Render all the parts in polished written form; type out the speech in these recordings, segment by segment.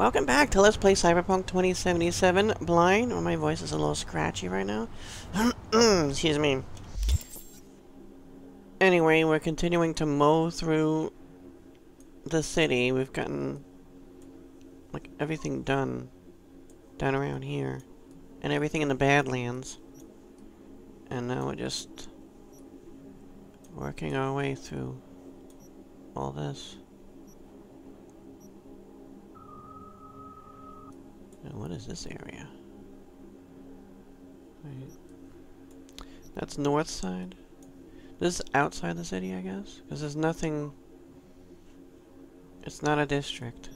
Welcome back to Let's Play Cyberpunk 2077 Blind. Oh, my voice is a little scratchy right now. Excuse me. Anyway, we're continuing to mow through the city. We've gotten, like, everything done down around here. And everything in the Badlands. And now we're just working our way through all this. Now what is this area? Wait. That's north side. This is outside the city, I guess? Because there's nothing. It's not a district.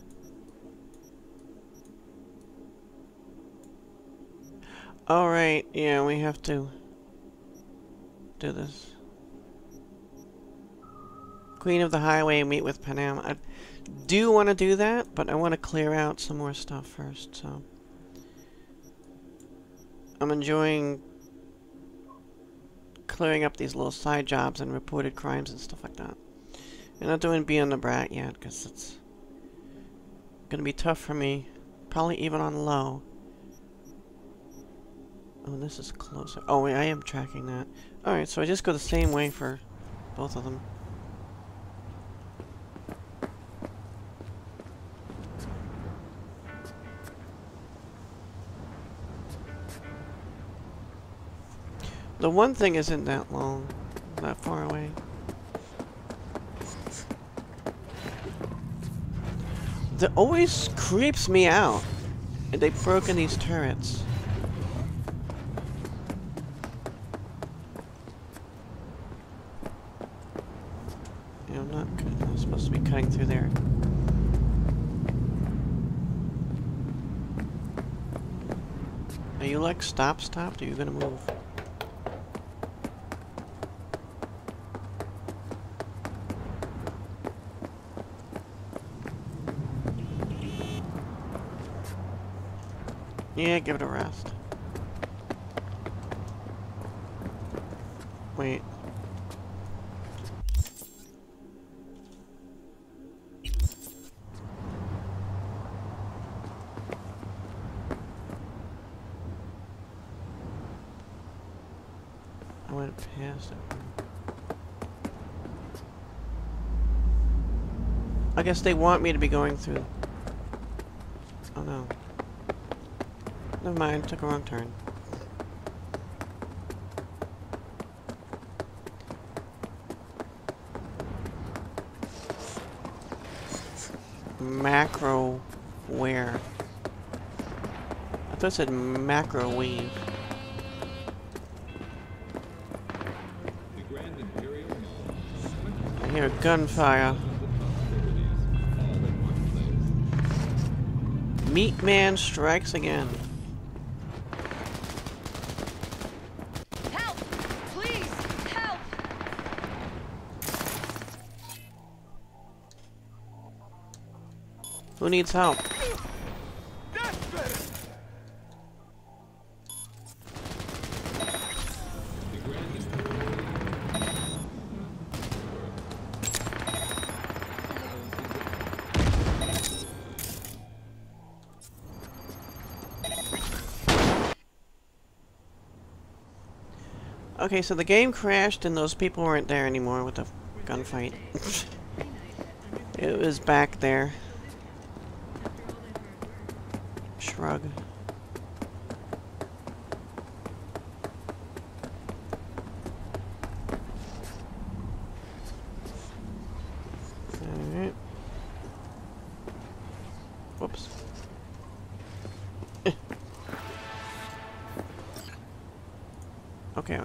Alright, yeah, we have to do this. Queen of the Highway, meet with Panam. I do want to do that, but I want to clear out some more stuff first, so. I'm enjoying clearing up these little side jobs and reported crimes and stuff like that. I'm not doing Beyond the Brat yet, because it's going to be tough for me. Probably even on low. Oh, this is closer. Oh, wait, I am tracking that. Alright, so I just go the same way for both of them. The one thing isn't that long, that far away. That always creeps me out. They've broken these turrets. Yeah, I'm supposed to be cutting through there. Are you like stop? Are you gonna move? Yeah, give it a rest. Wait. I went past it. I guess they want me to be going through. Oh no. Never mind, took a wrong turn. Macroware. I thought it said Macrowave. I hear gunfire. Meat Man strikes again. Who needs help? Okay, so the game crashed and those people weren't there anymore with the gunfight. It was back there. Shrug. Alright. Whoops. Okay.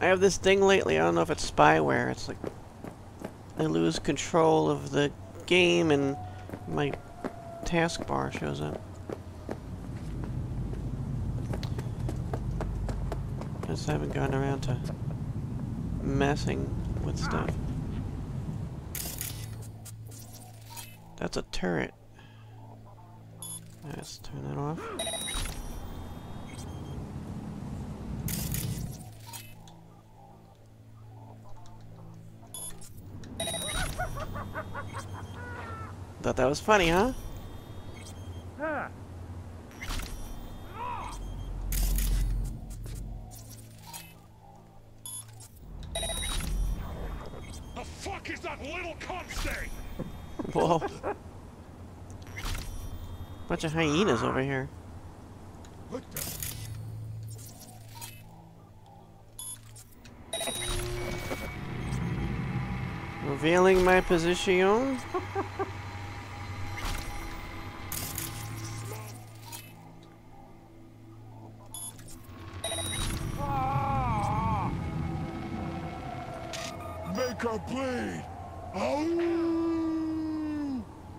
I have this thing lately, I don't know if it's spyware, it's like I lose control of the game and my taskbar shows up. I just haven't gotten around to messing with stuff. That's a turret. Let's turn that off. Thought that was funny, huh? The fuck is that little cunt saying? Whoa. Bunch of hyenas over here. What the? Revealing my position. Make her bleed. Oh.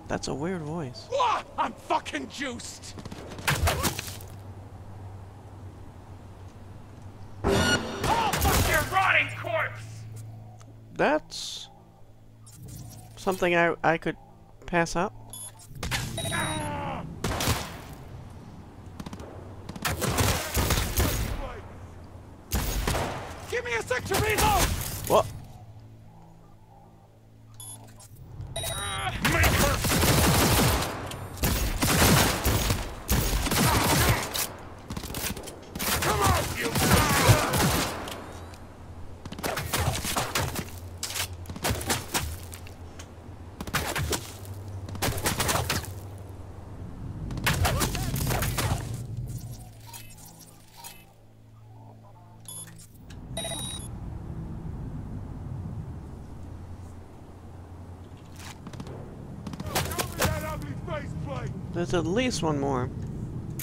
That's a weird voice. Whoa, I'm fucking juiced. Oh, fuck your rotting corpse. That's something I could pass up. Give me a sec to reload. What? There's at least one more. I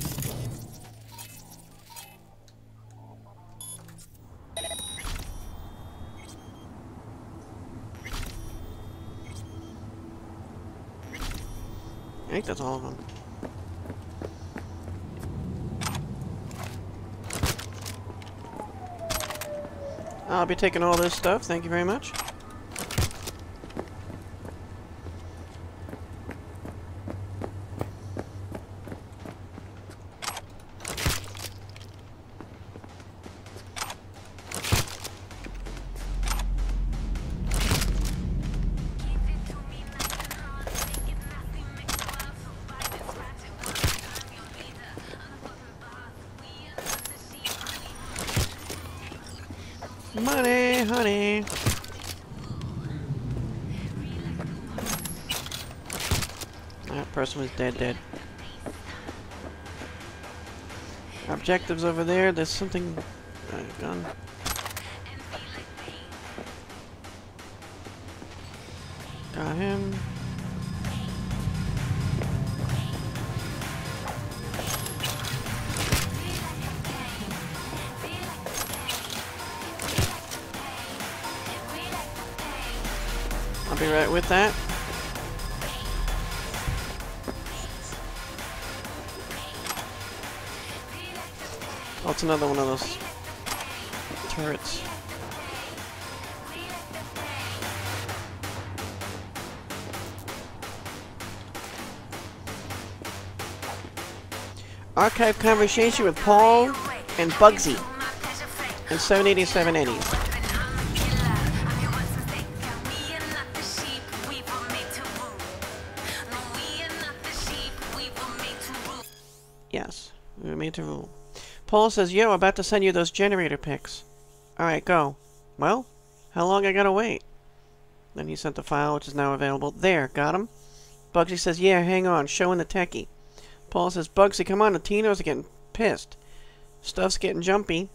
think that's all of them. I'll be taking all this stuff. Thank you very much. Money, honey. That person was dead. Objectives over there. There's something. Gun. Got him. Be right with that. Oh, it's another one of those turrets. Archive conversation with Paul and Bugsy in 780 780. Yes, we were made to rule. Paul says, yo, I'm about to send you those generator pics. Alright, go. Well, how long I gotta wait? Then he sent the file, which is now available. There, got him. Bugsy says, yeah, hang on, showing the techie. Paul says, Bugsy, come on, the Tinos are getting pissed. Stuff's getting jumpy.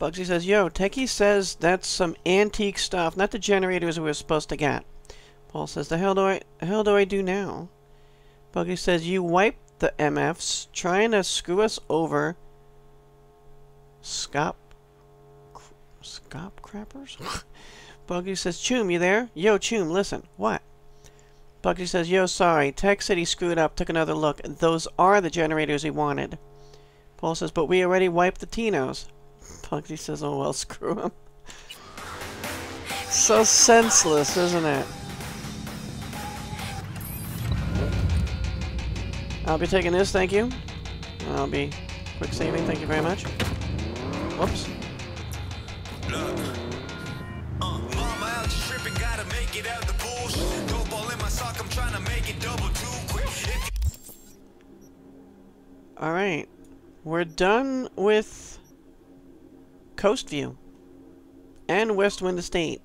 Bugsy says, yo, techie says that's some antique stuff, not the generators we were supposed to get. Paul says, the hell do I do now? Bugsy says, you wiped the MFs trying to screw us over. Scop crappers? Bugsy says, Choom, you there? Yo, Choom, listen. What? Bugsy says, yo, sorry. Tech City screwed up, took another look. Those are the generators he wanted. Paul says, but we already wiped the Tinos. Bugsy says, oh, well, screw him. So senseless, isn't it? I'll be taking this, thank you. I'll be quick saving, thank you very much. Whoops. Look. Mama out stripping, gotta make it out the bullshit. Dope all in my sock, I'm trying to Alright, we're done with Coast View and West Wind Estate.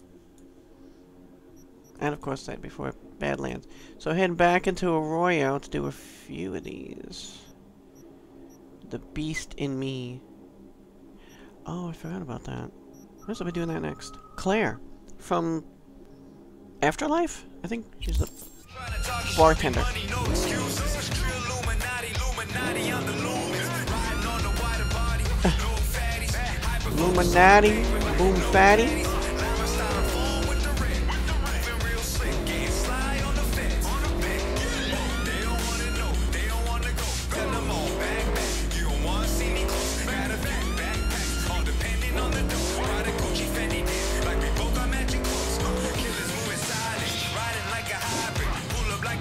And of course that before Badlands. So head back into Arroyo to do a few of these. The Beast in Me. Oh, I forgot about that. I guess I'll be doing that next. Claire from Afterlife? I think she's the bartender. Illuminati, boom fatty.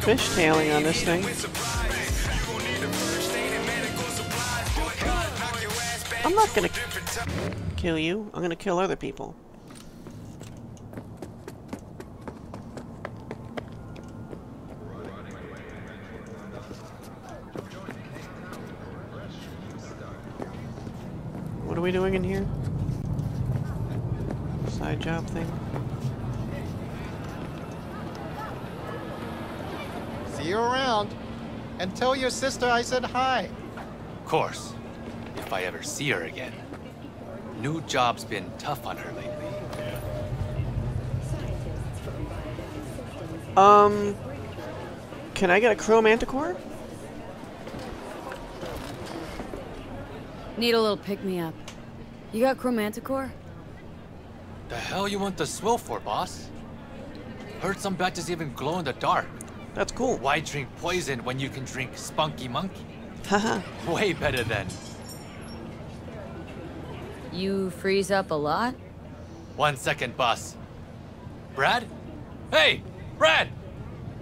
Fishtailing on this thing. I'm not gonna kill you. I'm gonna kill other people. What are we doing in here? Side job thing. You around, and tell your sister I said hi. Of course, if I ever see her again. New job's been tough on her lately. Can I get a chromanticore? Need a little pick-me-up. You got chromanticore? The hell you want the swill for, boss? Heard some batches even glow in the dark. That's cool. Why drink poison when you can drink Spunky Monkey? Haha. Way better then. You freeze up a lot? 1 second, boss. Brad? Hey, Brad!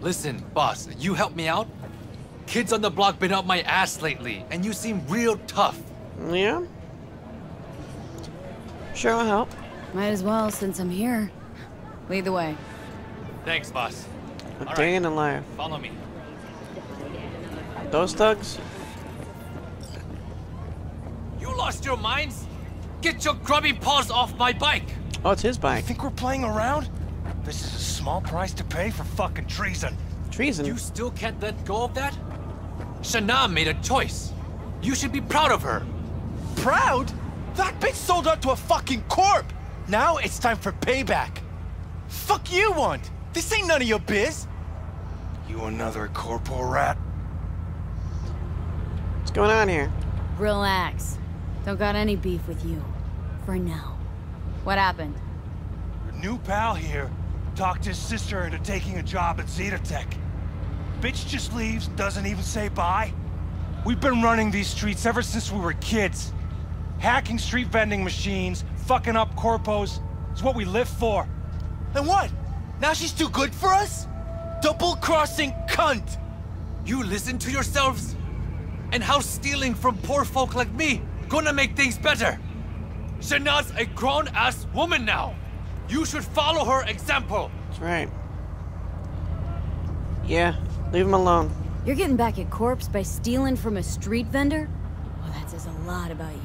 Listen, boss, you help me out? Kids on the block been up my ass lately, and you seem real tough. Yeah? Sure, I'll help. Might as well, since I'm here. Lead the way. Thanks, boss. A all day right. In the life. Follow me. Those thugs? You lost your minds? Get your grubby paws off my bike! Oh, it's his bike. You think we're playing around? This is a small price to pay for fucking treason. Treason? You still can't let go of that? Shana made a choice. You should be proud of her. Proud? That bitch sold out to a fucking corp! Now it's time for payback. Fuck you want! This ain't none of your biz. You another corporal rat? What's going on here? Relax. Don't got any beef with you. For now. What happened? Your new pal here talked his sister into taking a job at Zeta Tech. Bitch just leaves, doesn't even say bye. We've been running these streets ever since we were kids. Hacking street vending machines, fucking up corpos. It's what we live for. Then what? Now she's too good for us? Double-crossing cunt! You listen to yourselves? And how stealing from poor folk like me gonna make things better? Shana's a grown-ass woman now. You should follow her example. That's right. Yeah, leave him alone. You're getting back at Corpse by stealing from a street vendor? Well, that says a lot about you.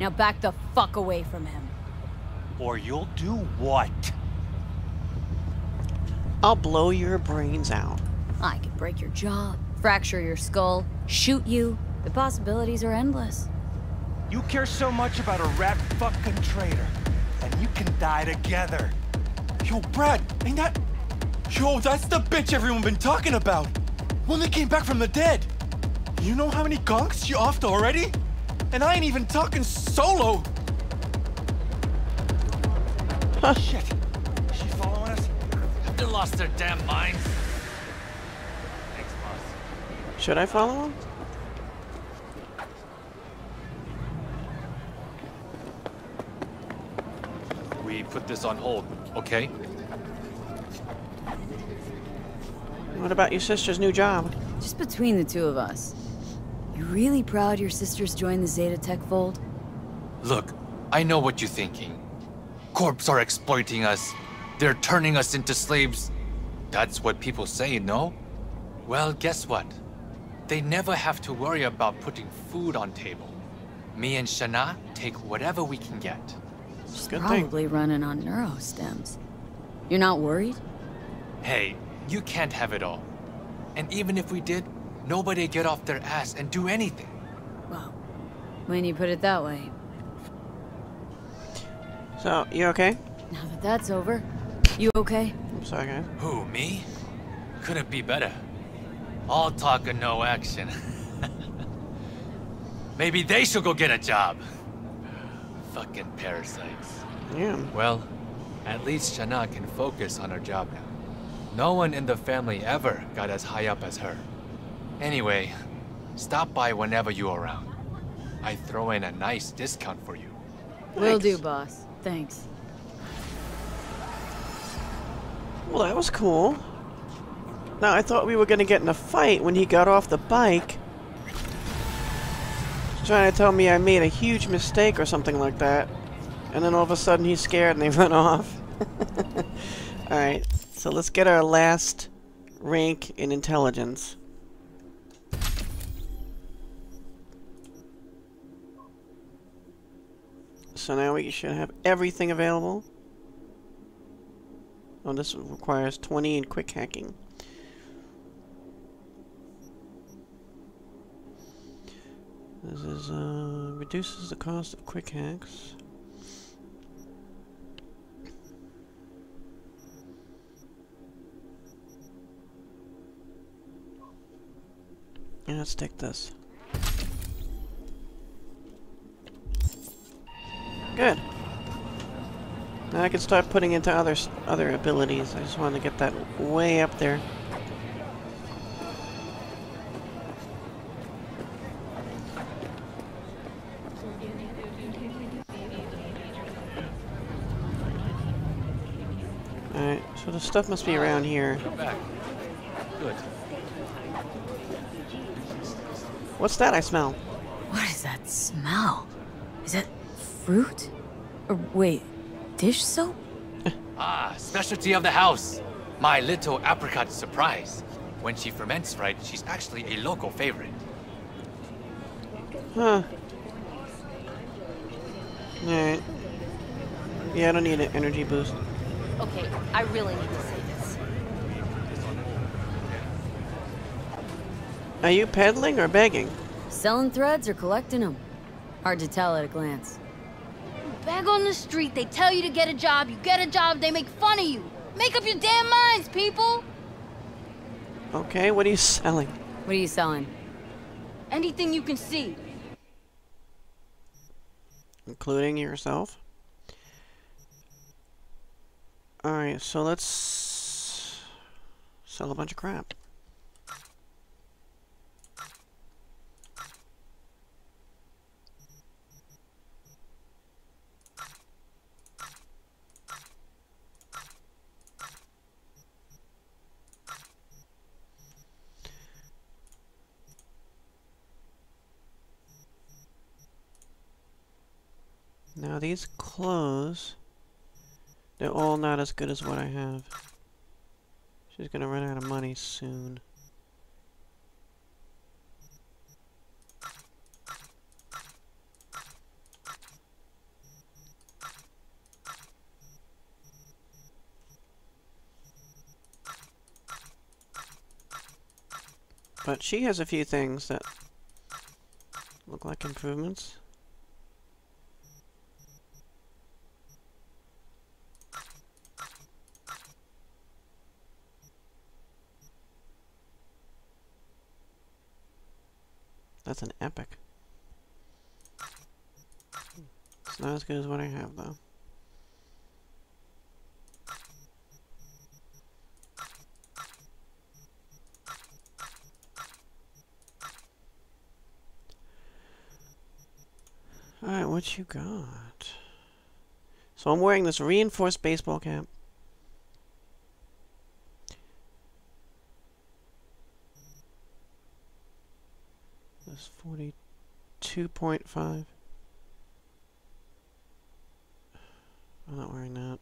Now back the fuck away from him. Or you'll do what? I'll blow your brains out. I could break your jaw, fracture your skull, shoot you. The possibilities are endless. You care so much about a rat fucking traitor, and you can die together. Yo, Brad, ain't that... Yo, that's the bitch everyone been talking about. One that came back from the dead. You know how many gonks she offed already? And I ain't even talking solo. Huh. Shit. They lost their damn minds. Thanks, boss. Should I follow him? We put this on hold, okay? What about your sister's new job? Just between the two of us. You really proud your sister's joined the Zeta Tech fold? Look, I know what you're thinking. Corps are exploiting us. They're turning us into slaves. That's what people say, no? Well, guess what? They never have to worry about putting food on table. Me and Shana take whatever we can get. She's probably running on neurostems. You're not worried? Hey, you can't have it all. And even if we did, nobody'd get off their ass and do anything. Well, when you put it that way. So, you okay? Now that that's over, you okay? I'm sorry, guys. Who, me? Couldn't be better. All talk and no action. Maybe they should go get a job. Fucking parasites. Yeah. Well, at least Shana can focus on her job now. No one in the family ever got as high up as her. Anyway, stop by whenever you're around. I throw in a nice discount for you. Will do, boss. Thanks. Well, that was cool. Now, I thought we were gonna get in a fight when he got off the bike. He's trying to tell me I made a huge mistake or something like that. And then all of a sudden he's scared and they run off. Alright, so let's get our last rank in intelligence. So now we should have everything available. Oh, this requires 20 in quick hacking. This is, reduces the cost of quick hacks. And let's take this. Good. Now I can start putting into other abilities. I just wanted to get that way up there. Alright, so the stuff must be around here. Good. What's that I smell? What is that smell? Is it fruit? Or wait, dish soap? Ah, specialty of the house. My little apricot surprise. When she ferments right, she's actually a local favorite. Huh. Alright. Yeah, I don't need an energy boost. Okay, I really need to say this. Are you peddling or begging? Selling threads or collecting them? Hard to tell at a glance. Beg on the street, they tell you to get a job, you get a job, they make fun of you. Make up your damn minds, people! Okay, what are you selling? What are you selling? Anything you can see. Including yourself? Alright, so let's sell a bunch of crap. Now these clothes, they're all not as good as what I have. She's gonna run out of money soon. But she has a few things that look like improvements. That's an epic. It's not as good as what I have, though. Alright, what you got? So I'm wearing this reinforced baseball cap. That's 42.5. I'm not wearing that.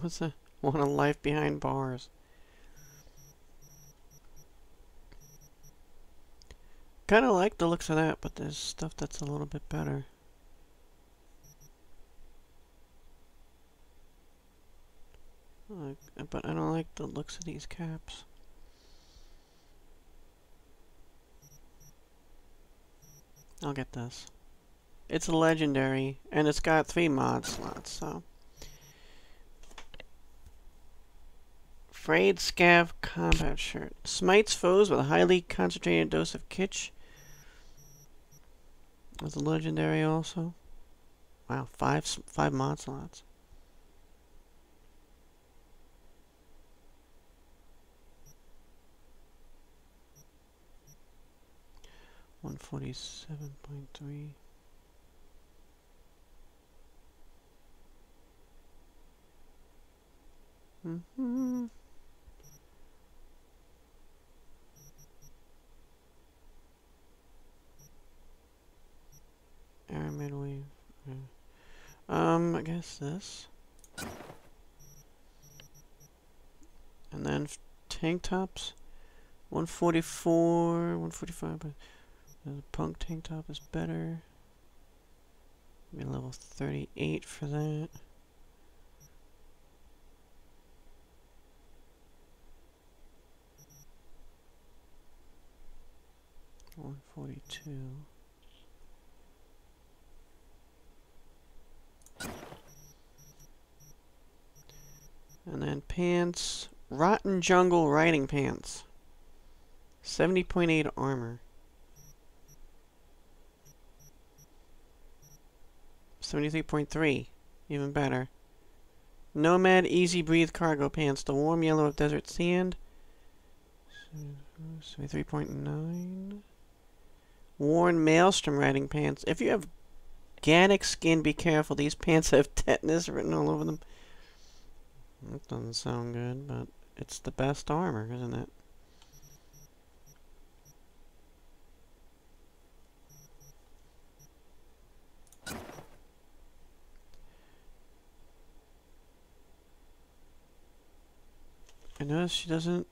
What's that? What a life behind bars. Kind of like the looks of that, but there's stuff that's a little bit better. But I don't like the looks of these caps. I'll get this. It's a legendary, and it's got 3 mod slots, so... Frayed Scav Combat Shirt. Smites foes with a highly concentrated dose of kitsch. That's a legendary also. Wow, 5 mod slots. $147.3. Mm-hmm. Aramid weave. I guess this. And then tank tops. 144, 145. But the punk tank top is better. Be level 38 for that. $142. And then pants. Rotten Jungle riding pants. 70.8 armor. 73.3. Even better. Nomad Easy Breathe cargo pants. The warm yellow of desert sand. 73.9. Worn Maelstrom riding pants. If you have Gannic skin, be careful. These pants have tetanus written all over them. That doesn't sound good, but it's the best armor, isn't it? I notice she doesn't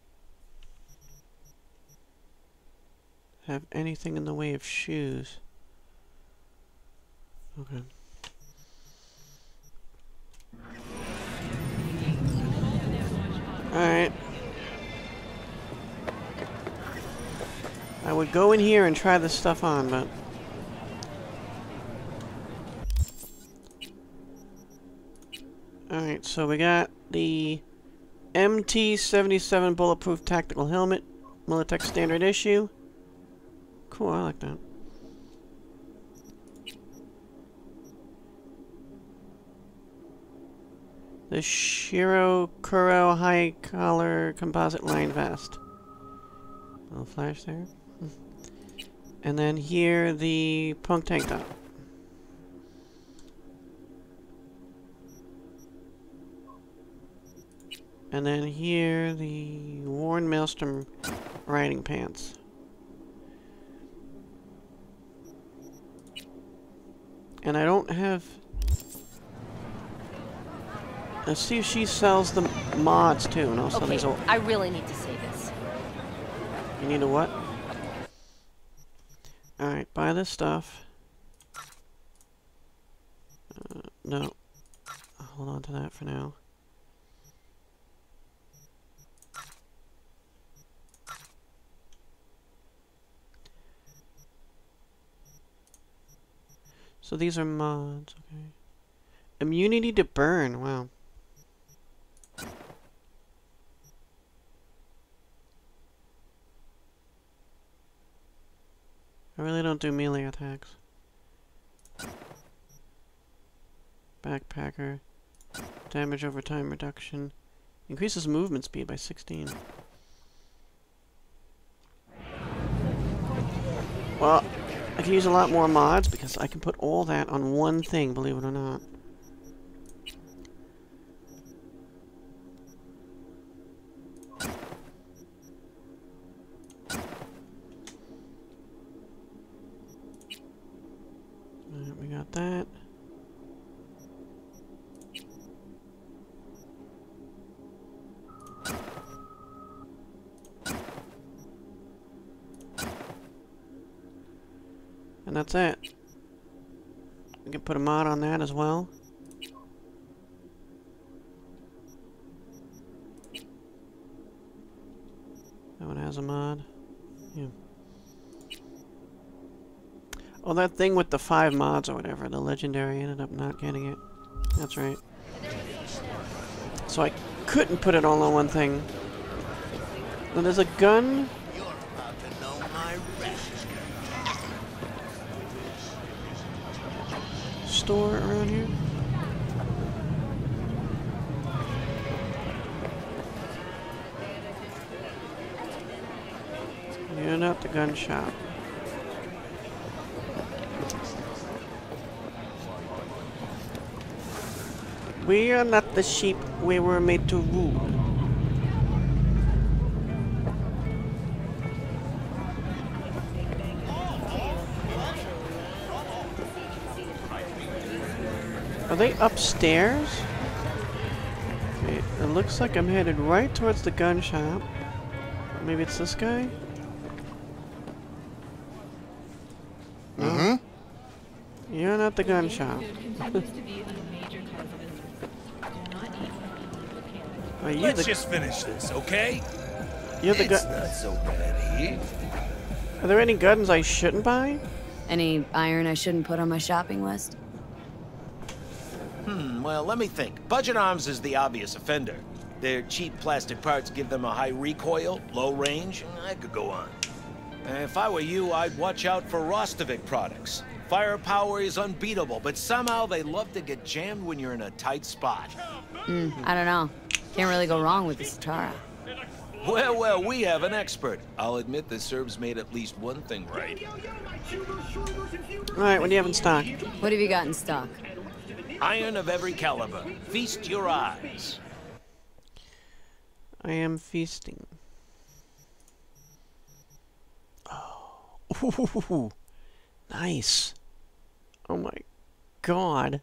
have anything in the way of shoes. Okay. Alright. I would go in here and try this stuff on, but... Alright, so we got the MT-77 Bulletproof Tactical Helmet. Militech Standard Issue. Cool, I like that. The Shiro Kuro High Collar Composite Line Vest. A little flash there. And then here, the punk tank top. And then here, the worn Maelstrom riding pants. And I don't have... Let's see if she sells the mods too. And also these old... I really need to see this. You need a what? Alright, buy this stuff. No. I'll hold on to that for now. So these are mods, okay. Immunity to burn, wow. I really don't do melee attacks. Backpacker. Damage over time reduction. Increases movement speed by 16. Well... I can use a lot more mods because I can put all that on one thing, believe it or not. Alright, we got that. And that's it. We can put a mod on that as well. That one has a mod. Yeah. Oh, that thing with the 5 mods or whatever, the legendary, ended up not getting it. That's right. So I couldn't put it all on one thing. Now there's a gun. You're about to know my rest. Store around here. You're not the gun shop. We are not the sheep we were made to rule. Are they upstairs? Okay, it looks like I'm headed right towards the gun shop. Maybe it's this guy? Mm-hmm. You're not the gun shop. Let's just finish this, okay? You're the gun. It's not so bad here. Are there any guns I shouldn't buy? Any iron I shouldn't put on my shopping list? Well, let me think. Budget Arms is the obvious offender. Their cheap plastic parts give them a high recoil, low range. I could go on. If I were you, I'd watch out for Rostovic products. Firepower is unbeatable, but somehow they love to get jammed when you're in a tight spot. I don't know. Can't really go wrong with the Satara. Well, well, we have an expert. I'll admit the Serbs made at least one thing right. All right, what do you have in stock? What have you got in stock? Iron of every caliber. Feast your eyes. I am feasting. Oh, ooh, nice. Oh my God.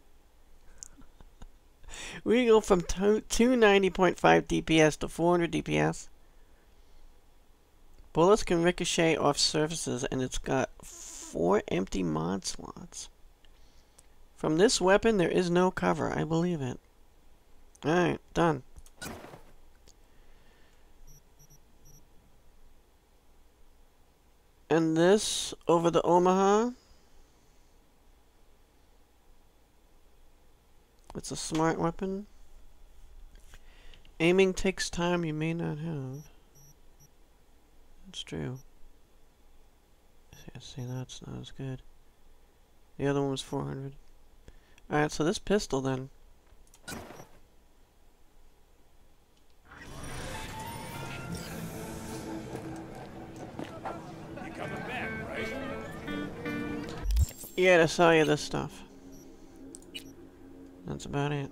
We go from 290.5 DPS to 400 DPS. Bullets can ricochet off surfaces, and it's got 4 empty mod slots. From this weapon, there is no cover. I believe it. Alright, done. And this over the Omaha. It's a smart weapon. Aiming takes time you may not have. That's true. See, that's not as good. The other one was 400. Alright, so this pistol then. You're coming back, right? Yeah, to sell you this stuff. That's about it.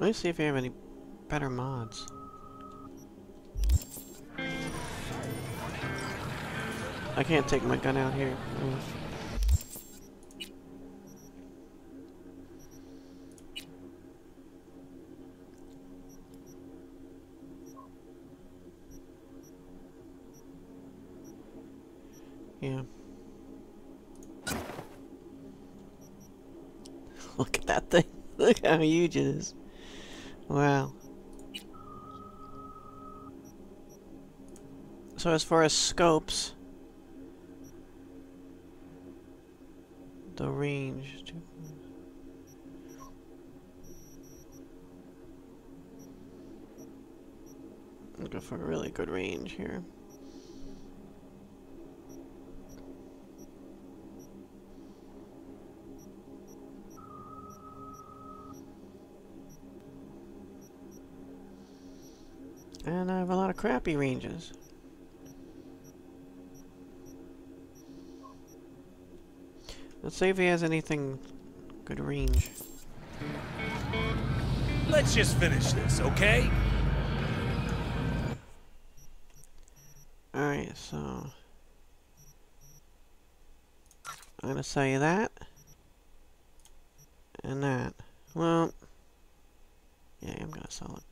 Let me see if you have any better mods. I can't take my gun out here. Yeah. Look at that thing. Look how huge it is. Wow. So as far as scopes, the range. Looking for a really good range here. And I have a lot of crappy ranges. Let's see if he has anything good range. Let's just finish this, okay? Alright, so... I'm going to say that. And that. Well, yeah, I'm going to sell it.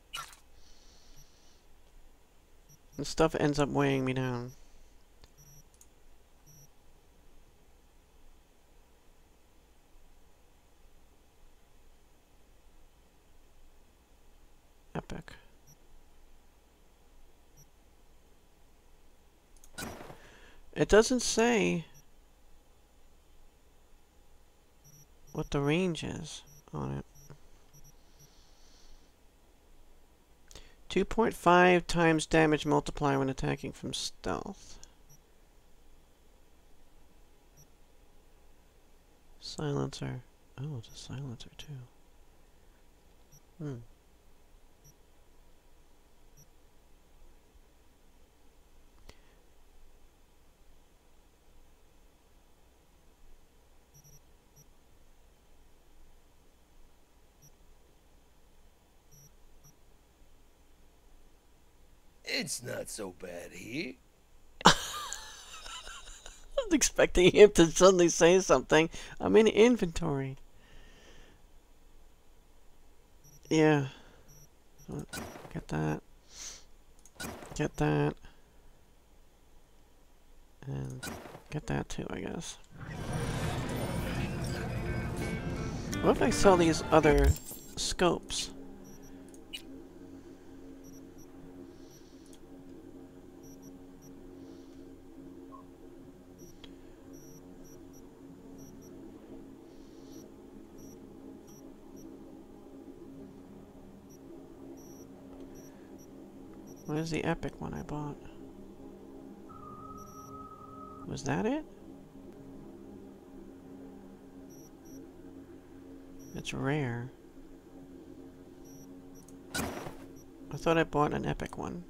And stuff ends up weighing me down. Epic. It doesn't say what the range is on it. 2.5 times damage multiplier when attacking from stealth. Silencer. Oh, it's a silencer too. It's not so bad here. I was expecting him to suddenly say something. I'm in inventory. Yeah. Get that. Get that. And get that too, I guess. What if I sell these other scopes? Where's the epic one I bought? Was that it? It's rare. I thought I bought an epic one.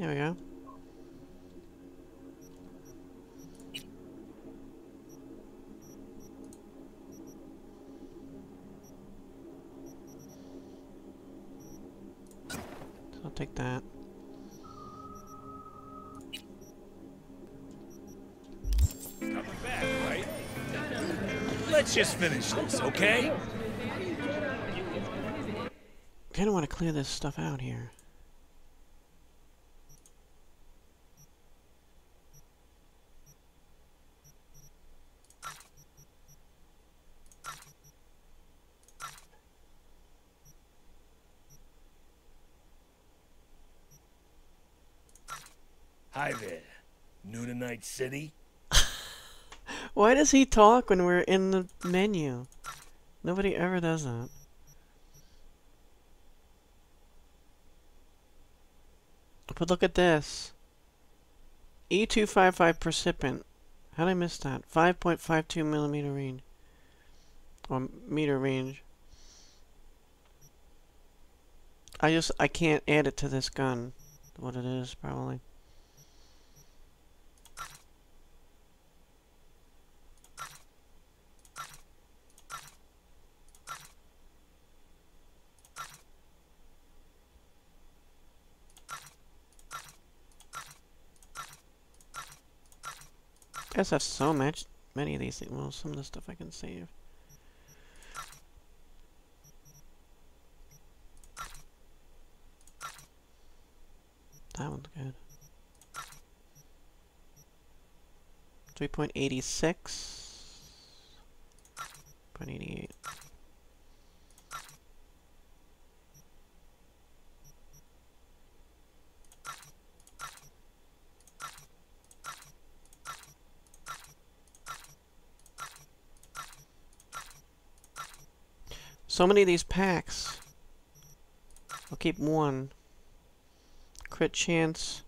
There we go. So I'll take that. Coming back, right? Let's just finish this, okay? Kinda wanna clear this stuff out here. Hi there, new to Night City. Why does he talk when we're in the menu? Nobody ever does that. But look at this. E255 precipient. How did I miss that? 5.52 millimeter range. Or meter range. I can't add it to this gun. What it is, probably. I guess I have so many of these things. Well, some of the stuff I can save. That one's good. 3.86. 0.88. So many of these packs. I'll keep one. Crit chance.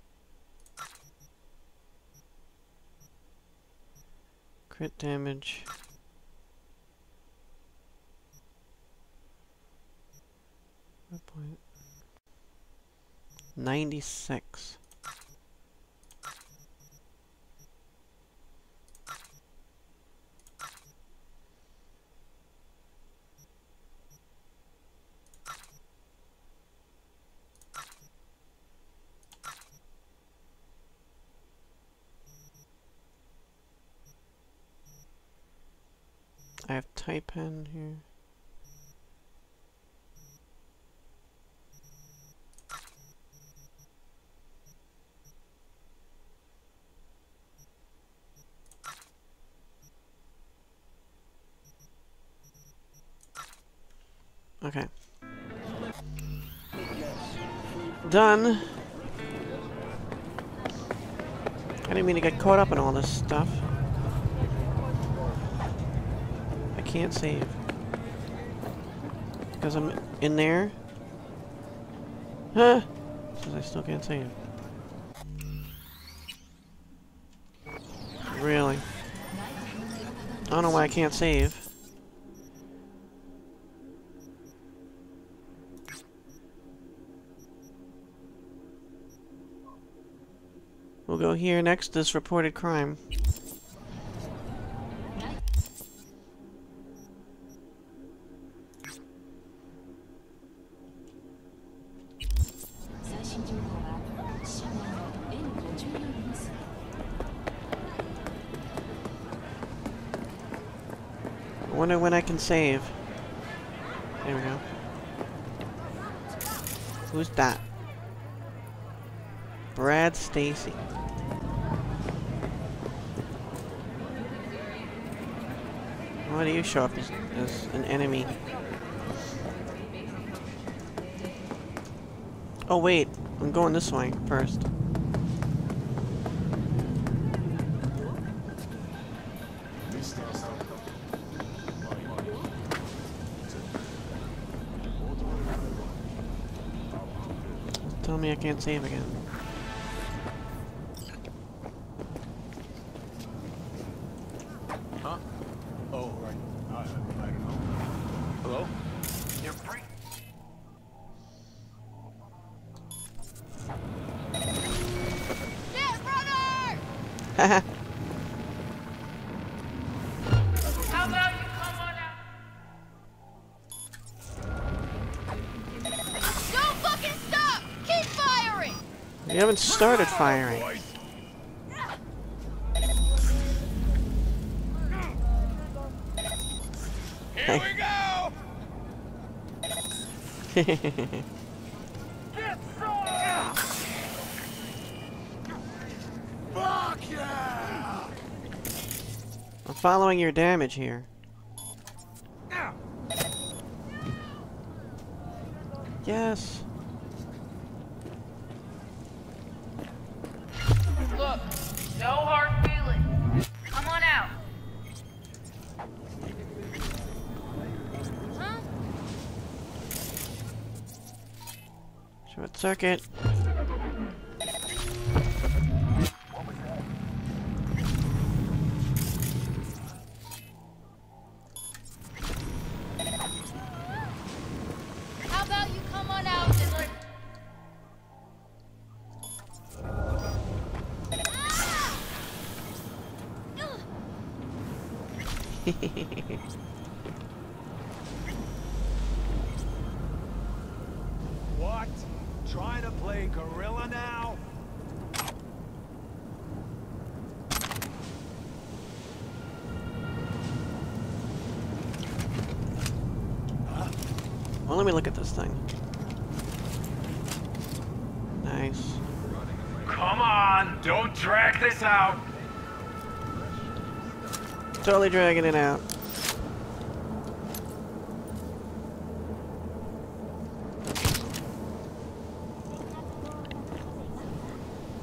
Crit damage. 96. I have type in here. Okay. Done. I didn't mean to get caught up in all this stuff. I can't save. Because I'm in there. Huh? Because I still can't save. Really? I don't know why I can't save. We'll go here next. This reported crime. I wonder when I can save. There we go. Who's that? Brad Stacy. Why do you show up as an enemy? Oh wait, I'm going this way first. Tell me I can't save again. Haha. How about you come on out? Don't fucking stop! Keep firing! You haven't started firing. Here we go! Hehehehe. I'm following your damage here. Yes. Look, no hard feelings. Come on out. Huh? Short circuit. What? Trying to play gorilla now? Huh? Well, let me look at this thing. Nice. Come on, don't drag this out. Totally dragging it out.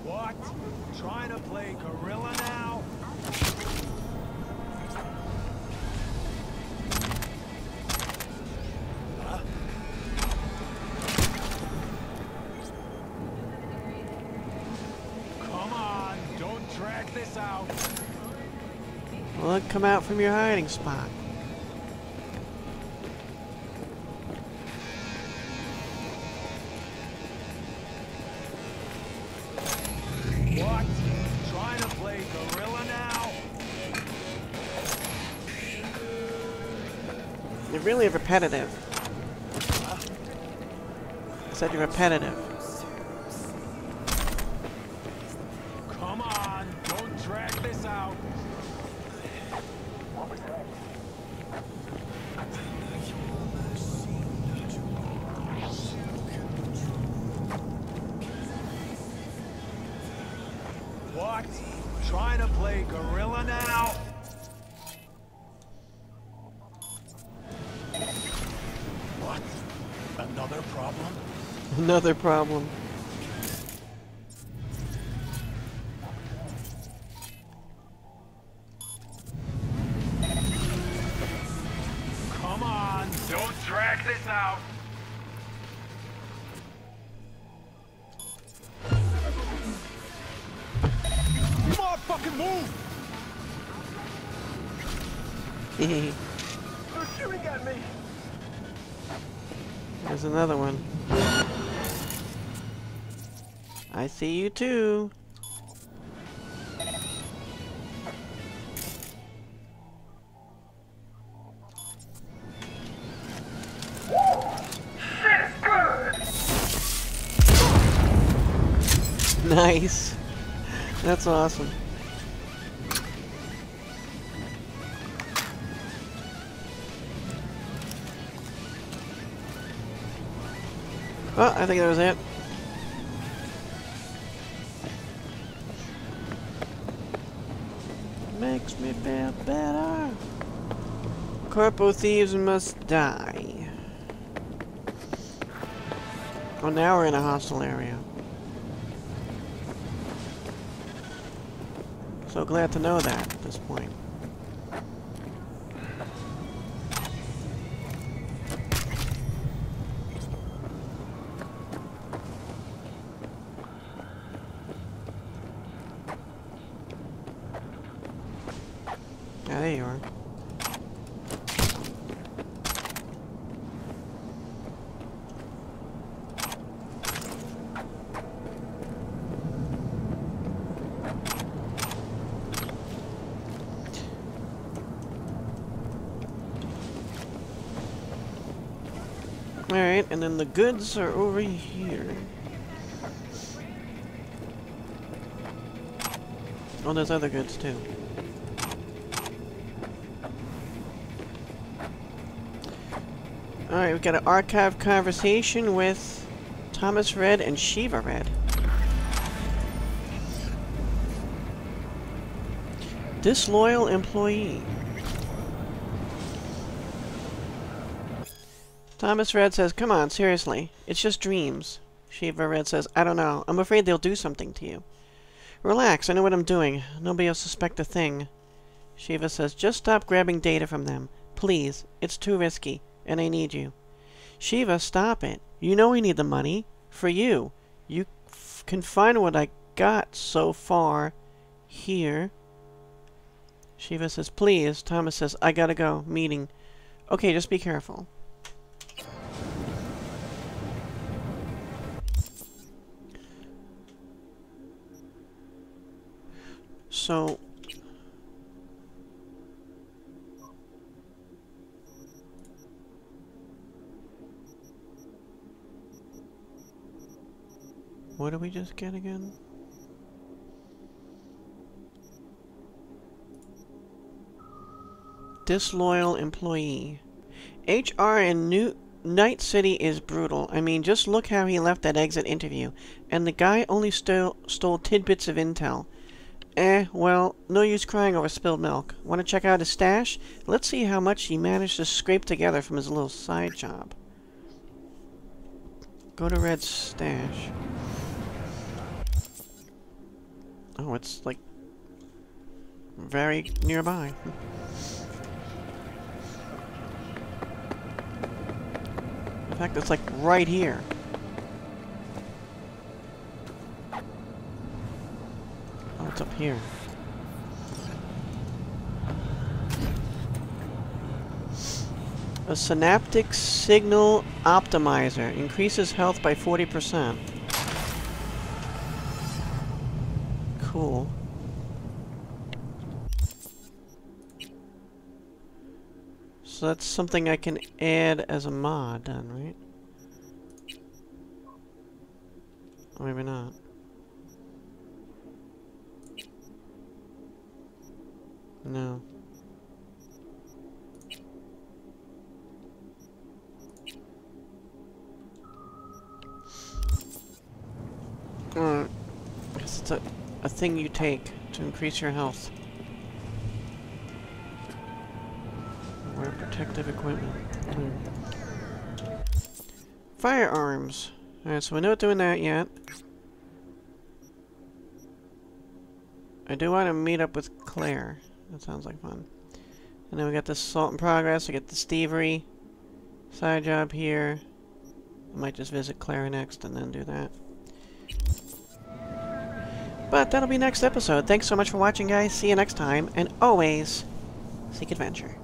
What? Trying to play gorilla now? Huh? Come on, don't drag this out. Look, come out from your hiding spot. play gorilla now. You're really repetitive. Huh? I said you're repetitive. Come on, don't drag this out. What? Trying to play gorilla now? What? Another problem? Another problem. Come on, don't drag this out. Fucking move! They're shooting at me. There's another one. I see you too. Nice. That's awesome. Oh, I think that was it. Makes me feel better. Corpo thieves must die. Oh, now we're in a hostile area. So glad to know that at this point. There you are. Alright, and then the goods are over here. Oh, there's other goods too. Alright, we've got an archive conversation with Thomas Red and Shiva Red. Disloyal employee. Thomas Red says, come on, seriously. It's just dreams. Shiva Red says, I don't know. I'm afraid they'll do something to you. Relax, I know what I'm doing. Nobody will suspect a thing. Shiva says, just stop grabbing data from them. Please, it's too risky. And I need you. Shiva, stop it. You know we need the money. For you. You can find what I got so far here. Shiva says, please. Thomas says, I gotta go. Meeting. Okay, just be careful. So... what did we just get again? Disloyal employee. HR in New Night City is brutal. I mean, just look how he left that exit interview. And the guy only stole tidbits of intel. Well, no use crying over spilled milk. Want to check out his stash? Let's see how much he managed to scrape together from his little side job. Go to Red's stash. Oh, it's like very nearby. In fact, it's like right here. Oh, it's up here. A synaptic signal optimizer increases health by 40%. Cool. So that's something I can add as a mod then, right? Or maybe not. No. Alright. I guess it's a thing you take to increase your health. Wear protective equipment. Firearms. Alright, so we're not doing that yet. I do want to meet up with Claire. That sounds like fun. And then we got this assault in progress. We got the thievery side job here. I might just visit Claire next and then do that. But that'll be next episode. Thanks so much for watching, guys. See you next time. And always, seek adventure.